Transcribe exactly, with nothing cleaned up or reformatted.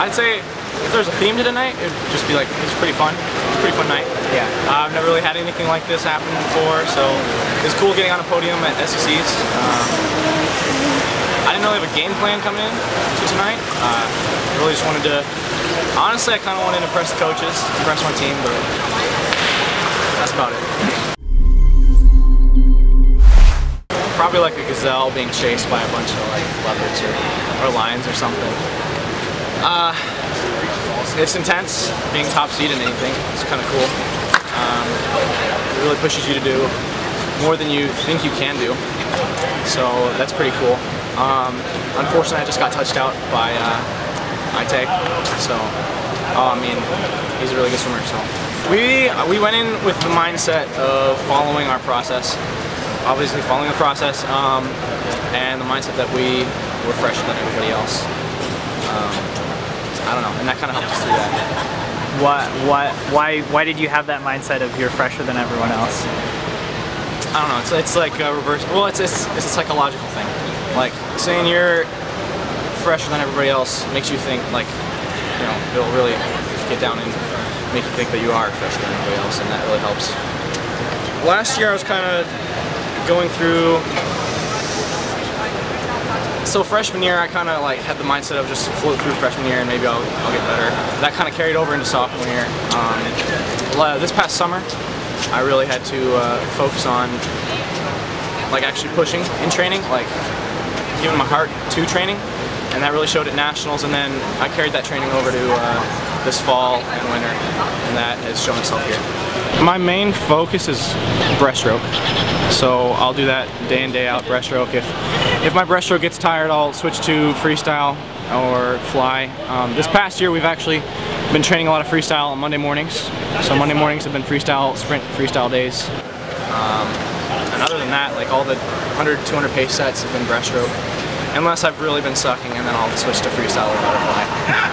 I'd say if there's a theme to tonight, it'd just be like, it's pretty fun. It's a pretty fun night. Yeah. Uh, I've never really had anything like this happen before, so it's cool getting on a podium at S E C's. Uh, I didn't really have a game plan coming in to tonight. Uh, I really just wanted to, honestly, I kind of wanted to impress the coaches, impress my team, but that's about it. Probably like a gazelle being chased by a bunch of like leopards or, or lions or something. Uh, it's intense, being top seed in anything. It's kind of cool. Um, it really pushes you to do more than you think you can do. So that's pretty cool. Um, unfortunately, I just got touched out by uh, Itay. So uh, I mean, he's a really good swimmer. So we we went in with the mindset of following our process. Obviously following the process um, and the mindset that we were fresher than everybody else. Um, I don't know, and that kind of helped us through that. What, what, why, why did you have that mindset of you're fresher than everyone else? I don't know, it's, it's like a reverse, well it's, it's, it's a psychological thing. Like saying you're fresher than everybody else makes you think like, you know, it'll really get down and make you think that you are fresher than everybody else, and that really helps. Last year I was kind of going through, so freshman year I kind of like had the mindset of just float through freshman year and maybe I'll, I'll get better. That kind of carried over into sophomore year. Um, this past summer I really had to uh, focus on like actually pushing in training, like giving my heart to training, and that really showed at nationals, and then I carried that training over to uh, this fall and winter, and that has shown itself here. My main focus is breaststroke, so I'll do that day in, day out, breaststroke. If, if my breaststroke gets tired, I'll switch to freestyle or fly. Um, this past year we've actually been training a lot of freestyle on Monday mornings, so Monday mornings have been freestyle, sprint, freestyle days. Um, and other than that, like all the one hundred, two hundred pace sets have been breaststroke, unless I've really been sucking, and then I'll switch to freestyle or fly.